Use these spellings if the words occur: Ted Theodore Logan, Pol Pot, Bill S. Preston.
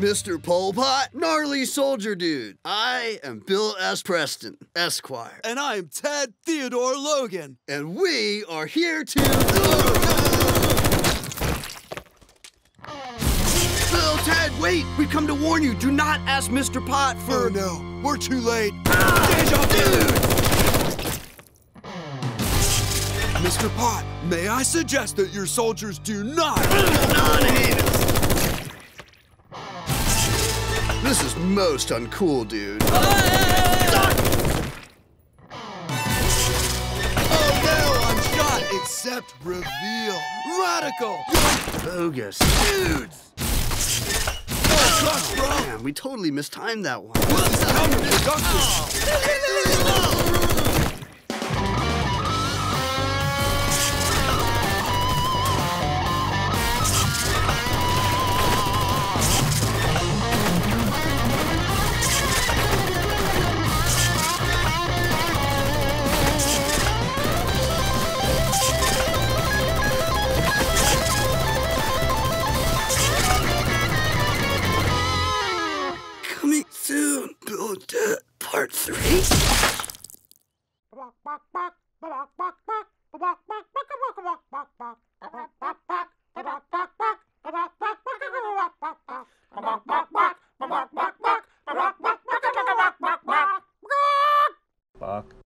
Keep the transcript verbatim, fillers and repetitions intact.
Mister Pol Pot, gnarly soldier dude. I am Bill S. Preston, Esquire. And I am Ted Theodore Logan. And we are here to... Bill, Ted, wait! We've come to warn you, do not ask Mister Pot for... Oh no, we're too late. Ah, dude! Mister Pot, may I suggest that your soldiers do not non-haters. This is most uncool, dude. Oh, there I'm shot, except reveal. Radical. Bogus. Dudes. Oh, God, bro. Man, we totally mistimed that one. Oh. Part three?